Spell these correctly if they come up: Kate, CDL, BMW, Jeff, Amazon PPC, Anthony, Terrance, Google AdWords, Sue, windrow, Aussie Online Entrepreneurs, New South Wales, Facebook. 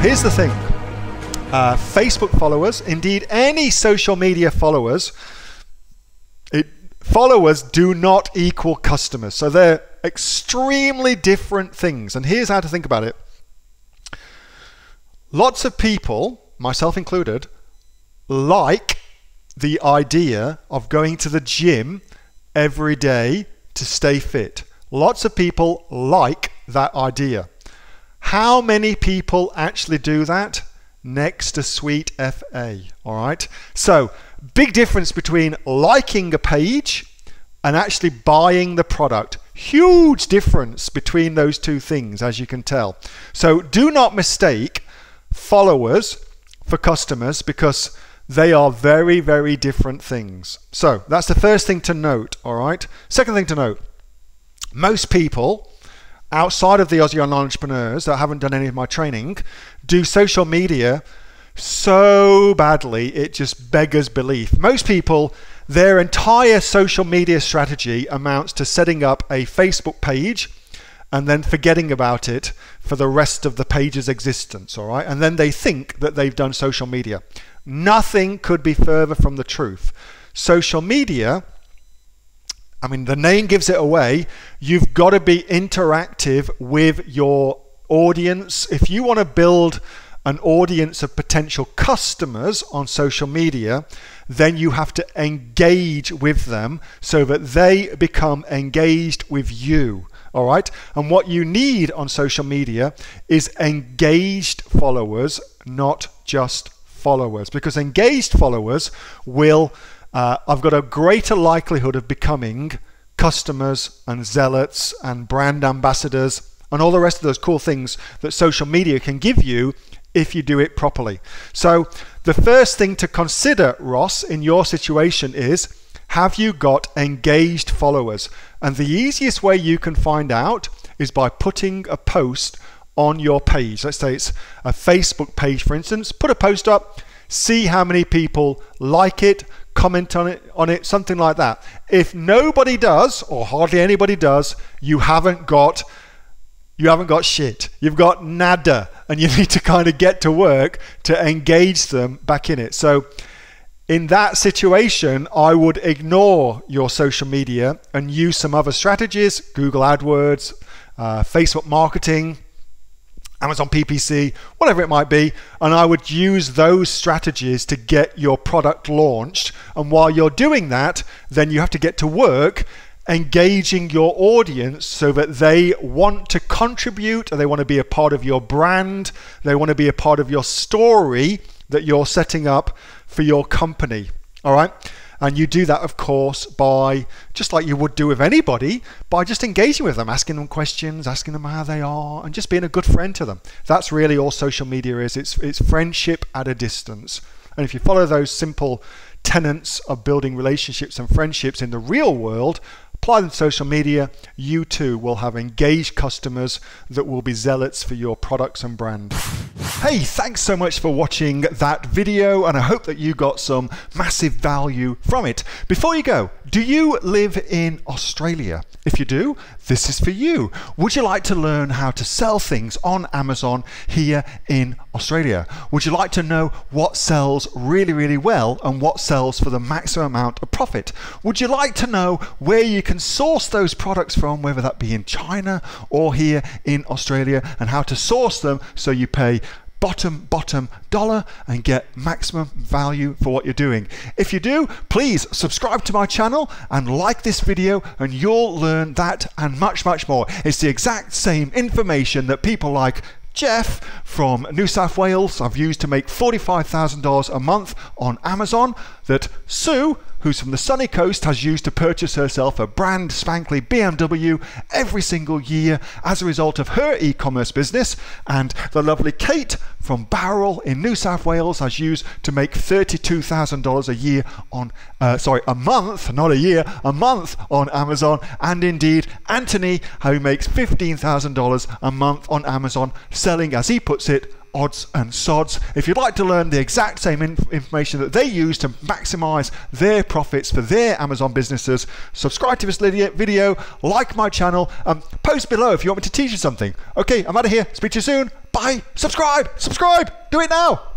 Here's the thing. Facebook followers, indeed any social media followers, followers do not equal customers. So they're extremely different things. And here's how to think about it. Lots of people, myself included, like the idea of going to the gym every day to stay fit. Lots of people like that idea. How many people actually do that? Next to sweet FA, all right? So big difference between liking a page and actually buying the product. Huge difference between those two things, as you can tell. So do not mistake followers for customers, because they are very, very different things. So that's the first thing to note, all right? Second thing to note, most people outside of the Aussie Online Entrepreneurs that haven't done any of my training do social media so badly it just beggars belief. Most people, their entire social media strategy amounts to setting up a Facebook page and then forgetting about it for the rest of the page's existence, all right? And then they think that they've done social media. Nothing could be further from the truth. Social media, I mean, the name gives it away. You've got to be interactive with your audience. If you want to build an audience of potential customers on social media, then you have to engage with them so that they become engaged with you. All right. And what you need on social media is engaged followers, not just followers, because engaged followers will I've got a greater likelihood of becoming customers and zealots and brand ambassadors and all the rest of those cool things that social media can give you if you do it properly. So the first thing to consider, Ross, in your situation is, have you got engaged followers? And the easiest way you can find out is by putting a post on your page. Let's say it's a Facebook page, for instance. Put a post up, see how many people like it, comment on it, something like that. If nobody does, or hardly anybody does, you haven't got shit. You've got nada, and you need to kind of get to work to engage them back in it. So in that situation, I would ignore your social media and use some other strategies, Google AdWords, Facebook marketing, Amazon PPC, whatever it might be, and I would use those strategies to get your product launched. And while you're doing that, then you have to get to work engaging your audience so that they want to contribute, and they want to be a part of your brand, they want to be a part of your story that you're setting up for your company, all right? And you do that, of course, by, just like you would do with anybody, by just engaging with them, asking them questions, asking them how they are, and just being a good friend to them. That's really all social media is. It's friendship at a distance. And if you follow those simple tenets of building relationships and friendships in the real world, apply them to social media, you too will have engaged customers that will be zealots for your products and brand. Hey, thanks so much for watching that video, and I hope that you got some massive value from it. Before you go, do you live in Australia? If you do, this is for you. Would you like to learn how to sell things on Amazon here in Australia? Would you like to know what sells really, really well and what sells for the maximum amount of profit? Would you like to know where you can source those products from, whether that be in China or here in Australia, and how to source them so you pay bottom dollar and get maximum value for what you're doing? If you do, please subscribe to my channel and like this video, and you'll learn that and much more. It's the exact same information that people like Jeff from New South Wales I've used to make $45,000 a month on Amazon, that Sue, who's from the sunny coast, has used to purchase herself a brand spanking BMW every single year as a result of her e-commerce business, and the lovely Kate from Barrel in New South Wales has used to make $32,000 a month on Amazon, and indeed Anthony, who makes $15,000 a month on Amazon selling, as he puts it, odds and sods. If you'd like to learn the exact same information that they use to maximize their profits for their Amazon businesses, subscribe to this video, like my channel, and post below if you want me to teach you something. Okay, I'm out of here. Speak to you soon. Bye. Hey, subscribe! Do it now!